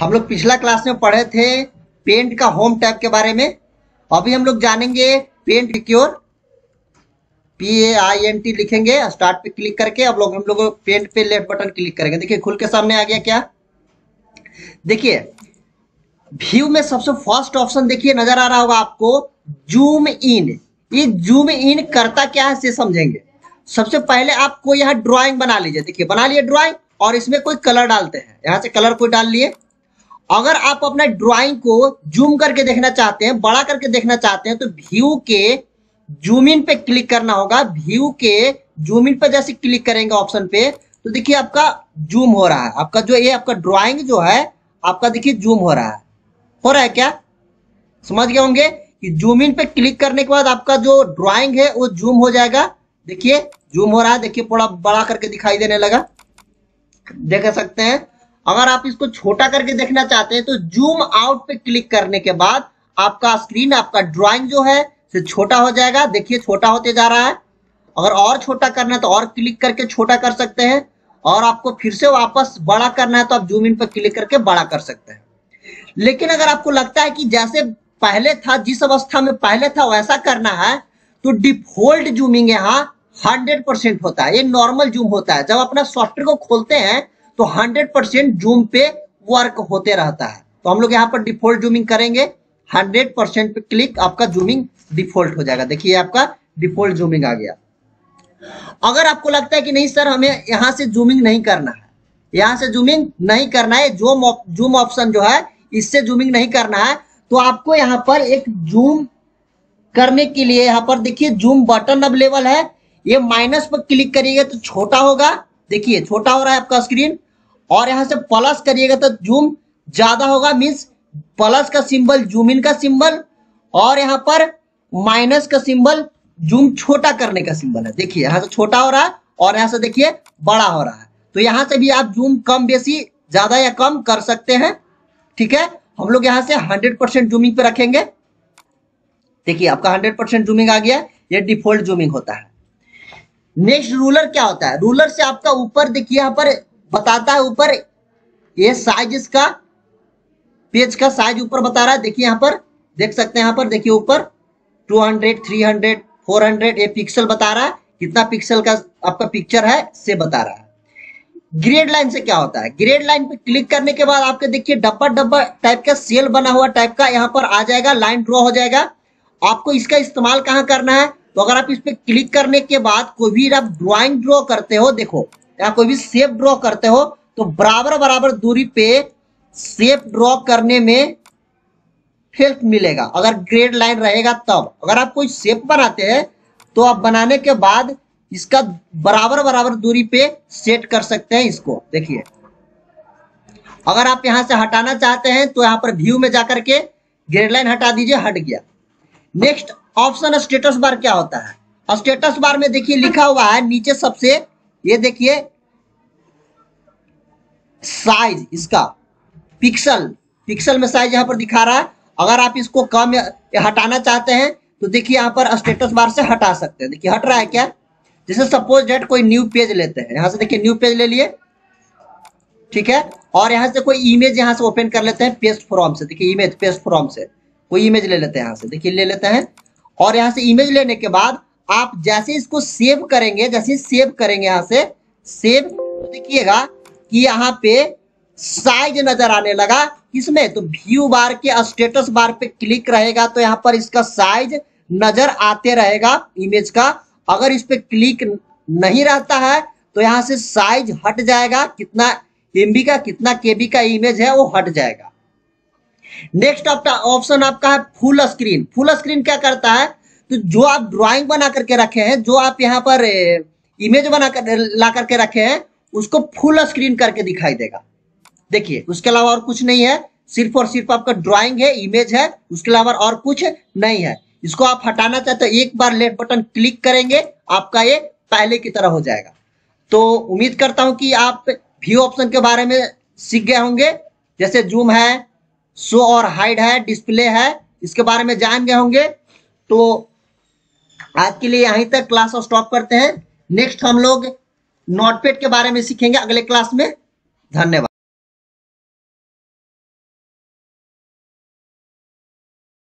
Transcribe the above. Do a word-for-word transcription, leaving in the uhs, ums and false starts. हम लोग पिछला क्लास में पढ़े थे पेंट का होम टैब के बारे में। अभी हम लोग जानेंगे पेंट की ओर। P A I N T लिखेंगे, स्टार्ट पे क्लिक करके अब लोग हम लोग पेंट पे लेफ्ट बटन क्लिक करेंगे। देखिए खुल के सामने आ गया क्या। देखिए व्यू में सबसे फर्स्ट ऑप्शन देखिए नजर आ रहा होगा आपको, जूम इन। ये जूम इन करता क्या है से समझेंगे। सबसे पहले आपको यहाँ ड्राइंग बना लीजिए। देखिए बना लिए ड्राइंग और इसमें कोई कलर डालते हैं, यहाँ से कलर कोई डाल लिए। अगर आप अपना ड्राइंग को जूम करके देखना चाहते हैं, बड़ा करके देखना चाहते हैं, तो व्यू के जूम इन पे क्लिक करना होगा। व्यू के जूम इन पे जैसे क्लिक करेंगे ऑप्शन पे तो देखिए आपका जूम हो रहा है। आपका जो ये आपका ड्राइंग जो है आपका देखिए जूम हो रहा है। हो रहा है क्या, समझ गए होंगे कि जूम इन पे क्लिक करने के बाद आपका जो ड्राइंग है वो जूम हो जाएगा। देखिए जूम हो रहा है, देखिए थोड़ा बड़ा करके दिखाई देने लगा, देख सकते हैं। अगर आप इसको छोटा करके देखना चाहते हैं तो जूम आउट पे क्लिक करने के बाद आपका स्क्रीन, आपका ड्राइंग जो है से छोटा हो जाएगा। देखिए छोटा होते जा रहा है। अगर और छोटा करना है तो और क्लिक करके छोटा कर सकते हैं, और आपको फिर से वापस बड़ा करना है तो आप जूम इन पर क्लिक करके बड़ा कर सकते हैं। लेकिन अगर आपको लगता है कि जैसे पहले था, जिस अवस्था में पहले था वैसा करना है, तो डिफॉल्ट जूमिंग यहाँ हंड्रेड परसेंट होता है। ये नॉर्मल जूम होता है। जब अपना सॉफ्टवेयर को खोलते हैं तो हंड्रेड परसेंट जूम पे वर्क होते रहता है। तो हम लोग यहाँ पर डिफॉल्ट जूमिंग करेंगे। हंड्रेड परसेंट पे क्लिक, आपका जूमिंग डिफॉल्ट हो जाएगा। देखिए आपका डिफॉल्ट जूमिंग आ गया। अगर आपको लगता है कि नहीं सर हमें यहाँ से जूमिंग नहीं करना है, यहाँ से जूमिंग नहीं करना है, जूम जूम ऑप्शन जो है इससे जूमिंग नहीं करना है, तो आपको यहाँ पर एक जूम करने के लिए यहाँ पर देखिए जूम बटन अवेलेबल है। ये माइनस पर क्लिक करिएगा तो छोटा होगा। देखिए छोटा हो रहा है आपका स्क्रीन, और यहाँ से प्लस करिएगा तो जूम ज्यादा होगा। मीन्स प्लस का सिंबल जूम इन का सिंबल, और यहाँ पर माइनस का सिंबल जूम छोटा करने का सिंबल है। देखिए यहाँ से छोटा हो रहा है और यहाँ से देखिए बड़ा हो रहा है। तो यहाँ से भी आप जूम कम बेसी ज्यादा या कम कर सकते हैं। ठीक है, हम लोग यहाँ से हंड्रेड परसेंट जूमिंग पे रखेंगे। देखिए आपका हंड्रेड परसेंट जूमिंग आ गया। ये डिफॉल्ट जूमिंग होता है। नेक्स्ट रूलर क्या होता है। रूलर से आपका ऊपर देखिए यहाँ पर बताता है, ऊपर ये साइज, इसका पेज का साइज ऊपर बता रहा है। देखिए यहाँ पर देख सकते हैं, यहाँ पर देखिए ऊपर two hundred, three hundred, four hundred ये पिक्सल बता रहा है, कितना पिक्सल का आपका पिक्चर है से बता रहा है। ग्रेड लाइन से क्या होता है। ग्रेड लाइन पे क्लिक करने के बाद आपके देखिए डब्बा डब्बा टाइप का सेल बना हुआ टाइप का यहाँ पर आ जाएगा, लाइन ड्रॉ हो जाएगा। आपको इसका इस्तेमाल कहाँ करना है, तो अगर आप इस पर क्लिक करने के बाद कोई भी आप ड्राइंग ड्रॉ करते हो, देखो या कोई भी शेप ड्रॉ करते हो, तो बराबर बराबर दूरी पे शेप ड्रॉ करने में हेल्प मिलेगा अगर ग्रेड लाइन रहेगा तब। अगर आप कोई शेप बनाते हैं तो आप बनाने के बाद इसका बराबर बराबर दूरी पे सेट कर सकते हैं इसको। देखिए अगर आप यहां से हटाना चाहते हैं तो यहां पर व्यू में जाकर के ग्रेड लाइन हटा दीजिए, हट गया। नेक्स्ट ऑप्शन स्टेटस बार क्या होता है। स्टेटस बार में देखिए लिखा हुआ है नीचे सबसे, ये देखिए साइज, इसका पिक्सल, पिक्सल में साइज यहाँ पर दिखा रहा है। अगर आप इसको कम हटाना चाहते हैं तो देखिए यहाँ पर स्टेटस बार से हटा सकते हैं। देखिए हट रहा है क्या। जैसे सपोज डेट कोई न्यू पेज लेते हैं, यहाँ से देखिए न्यू पेज ले लिए। ठीक है, और यहाँ से कोई इमेज यहाँ से ओपन कर लेते हैं पेस्ट फॉर्म से। देखिए इमेज पेस्ट फॉर्म से कोई इमेज ले लेते हैं, यहाँ से देखिए ले लेते हैं। और यहाँ से इमेज लेने के बाद आप जैसे इसको सेव करेंगे, जैसे सेव करेंगे यहाँ से सेव, देखिएगा कि यहाँ पे साइज नजर आने लगा। इसमें तो व्यू बार के स्टेटस बार पे क्लिक रहेगा तो यहाँ पर इसका साइज नजर आते रहेगा इमेज का। अगर इस पे क्लिक नहीं रहता है तो यहाँ से साइज हट जाएगा, कितना एमबी का कितना केबी का इमेज है वो हट जाएगा। नेक्स्ट ऑप्शन आपका है फुल स्क्रीन। फुल स्क्रीन क्या करता है, तो जो आप ड्राइंग बना करके रखे हैं, जो आप यहाँ पर इमेज बना कर ला करके रखे हैं, उसको फुल स्क्रीन करके दिखाई देगा। देखिए उसके अलावा और कुछ नहीं है, सिर्फ और सिर्फ आपका ड्राइंग है, इमेज है, उसके अलावा और कुछ नहीं है। इसको आप हटाना चाहते हो एक बार लेफ्ट बटन क्लिक करेंगे, आपका ये पहले की तरह हो जाएगा। तो उम्मीद करता हूं कि आप व्यू ऑप्शन के बारे में सीख गए होंगे। जैसे जूम है, शो और हाइड है, डिस्प्ले है, इसके बारे में जान गए होंगे। तो आज के लिए यहीं तक क्लास को स्टॉप करते हैं। नेक्स्ट हम लोग नोटपैड के बारे में सीखेंगे अगले क्लास में। धन्यवाद।